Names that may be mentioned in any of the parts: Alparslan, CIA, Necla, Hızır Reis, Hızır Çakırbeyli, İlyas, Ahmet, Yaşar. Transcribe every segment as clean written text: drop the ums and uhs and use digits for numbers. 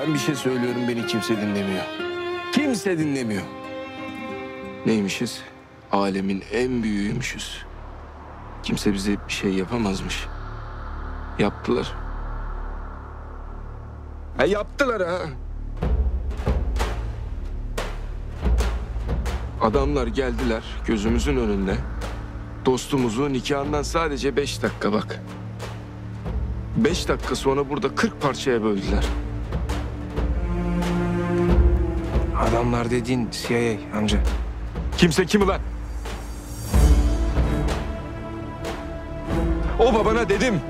Ben bir şey söylüyorum, beni kimse dinlemiyor. Kimse dinlemiyor. Neymişiz? Alemin en büyüğüymüşüz. Kimse bize bir şey yapamazmış. Yaptılar. Ha, yaptılar ha. Adamlar geldiler gözümüzün önünde. Dostumuzu nikahından sadece 5 dakika bak. 5 dakika sonra burada 40 parçaya böldüler. Adamlar dediğin CIA amca. Kimse kim ulan? O babana dedim.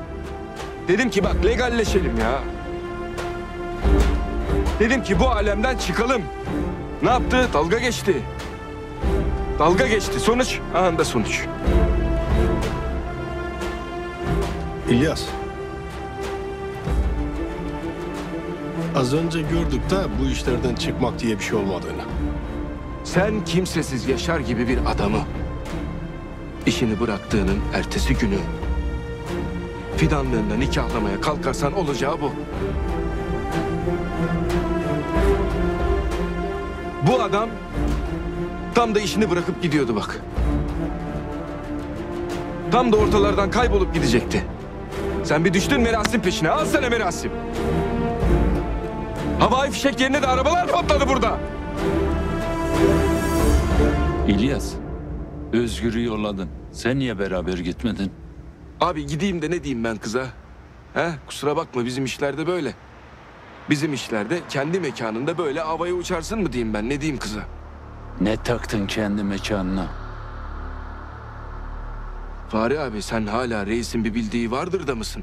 Dedim ki bak legalleşelim ya. Dedim ki bu alemden çıkalım. Ne yaptı? Dalga geçti. Dalga geçti. Sonuç anında sonuç. İlyas. Az önce gördük de bu işlerden çıkmak diye bir şey olmadığını. Sen kimsesiz Yaşar gibi bir adamı işini bıraktığının ertesi günü fidanlığında nikahlamaya kalkarsan olacağı bu. Bu adam tam da işini bırakıp gidiyordu bak. Tam da ortalardan kaybolup gidecekti. Sen bir düştün merasim peşine. Al sana merasim. Havai fişek yerine de arabalar patladı burada. İlyas, Özgür'ü yolladın. Sen niye beraber gitmedin? Abi gideyim de ne diyeyim ben kıza? He? Kusura bakma bizim işlerde böyle. Bizim işlerde kendi mekanında böyle havaya uçarsın mı diyeyim ben? Ne diyeyim kıza? Ne taktın kendi mekanına? Fahri abi sen hala reisin bir bildiği vardır da mısın?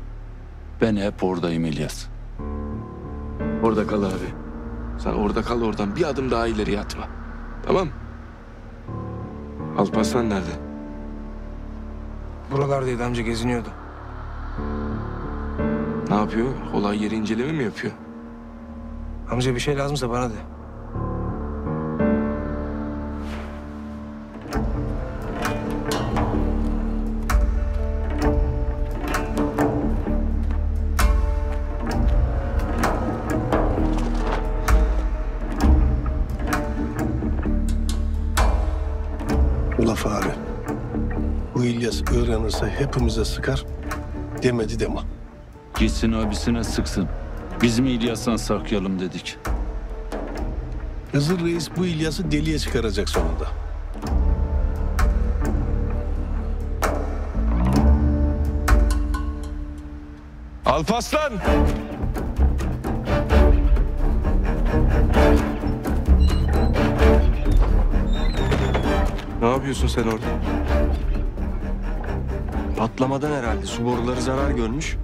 Ben hep oradayım İlyas. Orada kal abi. Sen orada kal, oradan bir adım daha ileri atma. Tamam. Alparslan nerede? Buralardaydı amca, geziniyordu. Ne yapıyor? Olay yeri inceleme mi yapıyor? Amca bir şey lazımsa bana de. Fahri. Bu İlyas öğrenirse hepimize sıkar, demedi deme. Gitsin abisine sıksın. Biz mi İlyas'tan saklayalım dedik. Hızır Reis bu İlyas'ı deliye çıkaracak sonunda. Alparslan! Ne yapıyorsun sen orada? Patlamadan herhalde. Su boruları zarar görmüş.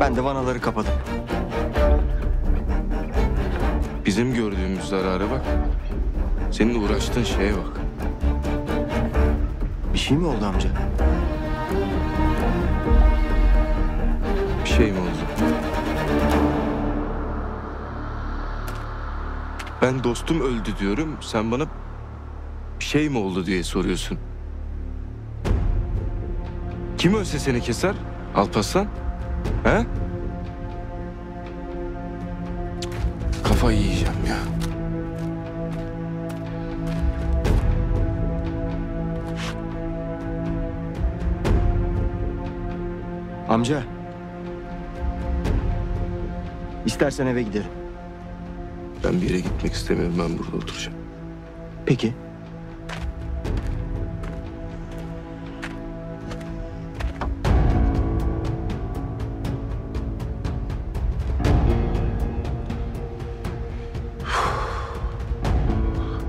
Ben de vanaları kapadım. Bizim gördüğümüz zarara bak. Senin uğraştığın şeye bak. Bir şey mi oldu amca? Bir şey mi oldu? Ben dostum öldü diyorum. Sen bana... Bir şey mi oldu diye soruyorsun. Kim ölse seni keser? Alparslan? He? Kafayı yiyeceğim ya. Amca. İstersen eve giderim. Ben bir yere gitmek istemiyorum. Ben burada oturacağım. Peki.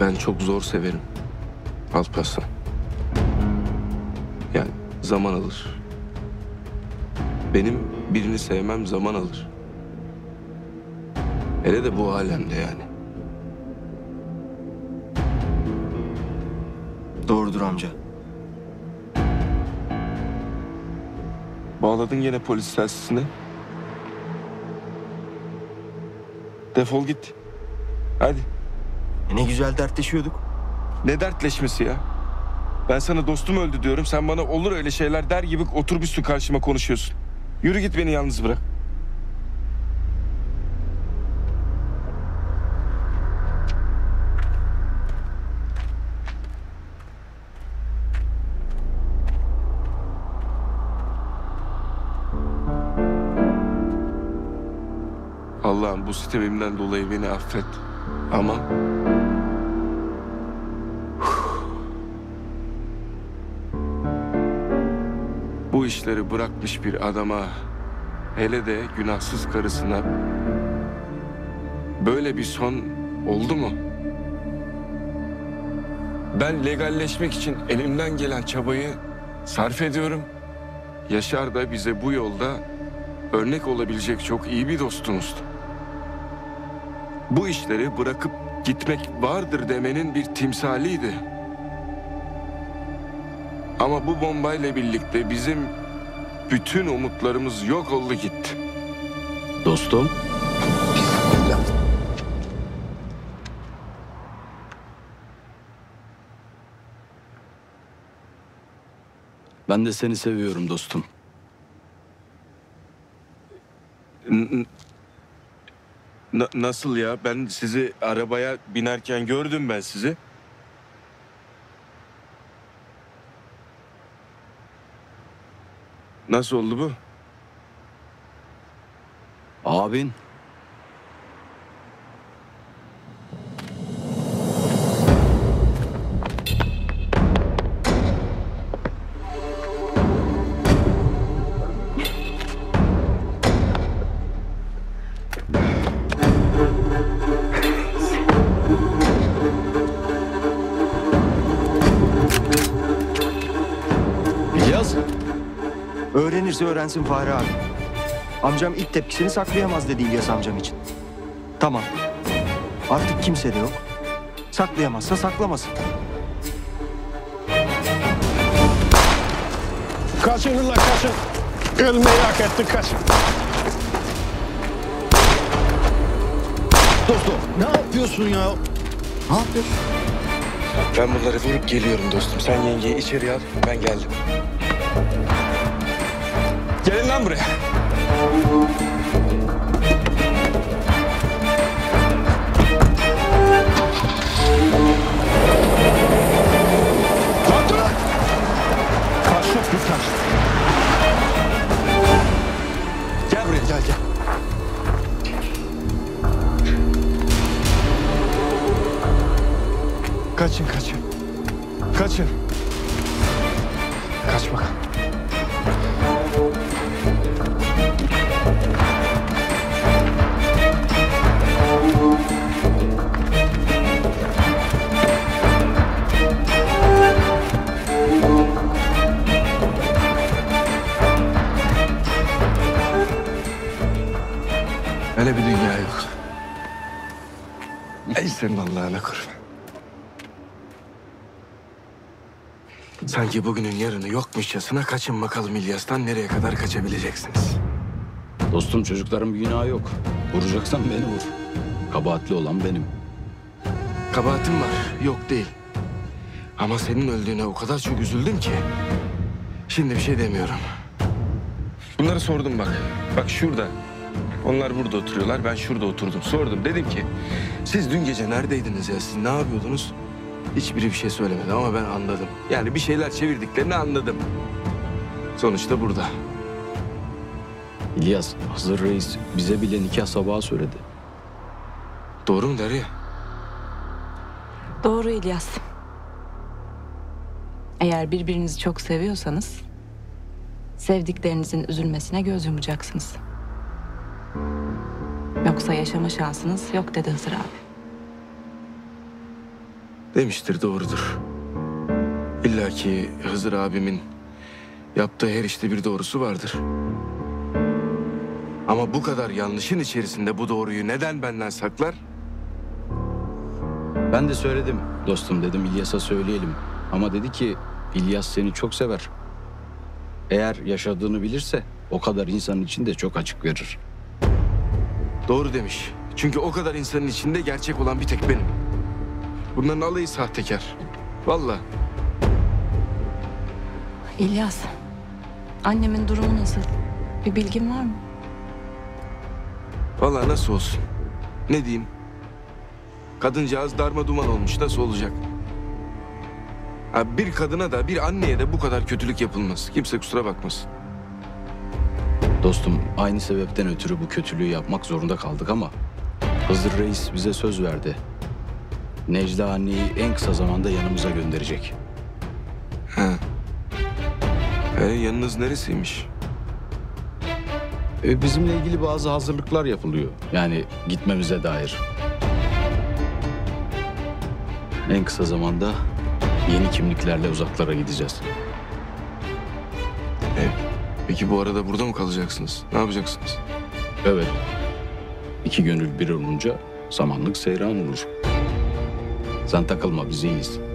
Ben çok zor severim Alparslan. Yani zaman alır. Benim birini sevmem zaman alır. Hele de bu alemde yani. Doğrudur amca. Bağladın gene polis telsizine. Defol git. Hadi. Ne güzel dertleşiyorduk. Ne dertleşmesi ya? Ben sana dostum öldü diyorum. Sen bana olur öyle şeyler der gibi oturmuşsun karşıma konuşuyorsun. Yürü git, beni yalnız bırak. Allah'ım bu sitemimden dolayı beni affet. Ama... bu işleri bırakmış bir adama, hele de günahsız karısına böyle bir son oldu mu? Ben legalleşmek için elimden gelen çabayı sarf ediyorum. Yaşar da bize bu yolda örnek olabilecek çok iyi bir dostumuzdu. Bu işleri bırakıp gitmek vardır demenin bir timsaliydi. Ama bu bombayla birlikte bizim bütün umutlarımız yok oldu gitti. Dostum. Ben de seni seviyorum dostum. Nasıl ya? Ben sizi arabaya binerken gördüm ben sizi. Nasıl oldu bu? Abin. Öğrensin Fahri abi. Amcam ilk tepkisini saklayamaz dedi İlyas amcam için. Tamam. Artık kimse de yok. Saklayamazsa saklamasın. Kaçın la kaçın. Ölmeyi hak ettik kaçın. Dostum ne yapıyorsun ya? Ne yapıyorsun? Ben bunları vurup geliyorum dostum. Sen yengeyi içeri al. Ben geldim. Gelin lan buraya. Lan dur lan. Karşı yok bir karşı. Gel buraya gel gel. Kaçın kaçın. Kaçın. Kaç bakalım. Öyle bir dünya yok. Ey senin Allah'ına kurban. Sanki bugünün yarını yokmuşçasına kaçın bakalım İlyas'tan nereye kadar kaçabileceksiniz. Dostum çocukların bir günahı yok. Vuracaksan beni vur. Kabahatli olan benim. Kabahatim var. Yok değil. Ama senin öldüğüne o kadar çok üzüldüm ki. Şimdi bir şey demiyorum. Bunları sordum bak. Bak şurada. Onlar burada oturuyorlar, ben şurada oturdum. Sordum, dedim ki, siz dün gece neredeydiniz ya, siz ne yapıyordunuz? Hiçbiri bir şey söylemedi ama ben anladım. Yani bir şeyler çevirdiklerini anladım. Sonuçta burada. İlyas, Hızır Reis bize bile nikah sabahı söyledi. Doğru mu Derya? Doğru İlyas. Eğer birbirinizi çok seviyorsanız, sevdiklerinizin üzülmesine göz yumacaksınız. Yoksa yaşama şansınız yok dedi Hızır abi. Demiştir, doğrudur. İlla ki Hızır abimin yaptığı her işte bir doğrusu vardır. Ama bu kadar yanlışın içerisinde bu doğruyu neden benden saklar? Ben de söyledim dostum, dedim İlyas'a söyleyelim. Ama dedi ki İlyas seni çok sever. Eğer yaşadığını bilirse o kadar insanın içinde çok açık verir. Doğru demiş. Çünkü o kadar insanın içinde gerçek olan bir tek benim. Bunların alayı sahtekar. Vallahi. İlyas, annemin durumu nasıl? Bir bilgin var mı? Vallahi nasıl olsun? Ne diyeyim? Kadıncağız darma duman olmuş. Nasıl olacak? Ha, bir kadına da, bir anneye de bu kadar kötülük yapılmaz. Kimse kusura bakmasın. Dostum, aynı sebepten ötürü bu kötülüğü yapmak zorunda kaldık ama Hızır Reis bize söz verdi. Necla anneyi en kısa zamanda yanımıza gönderecek. He. Yanınız neresiymiş? Bizimle ilgili bazı hazırlıklar yapılıyor. Yani gitmemize dair. En kısa zamanda yeni kimliklerle uzaklara gideceğiz. Peki bu arada burada mı kalacaksınız? Ne yapacaksınız? Evet. İki gönül bir olunca samanlık seyran olur. Sen takılma, biz iyiyiz.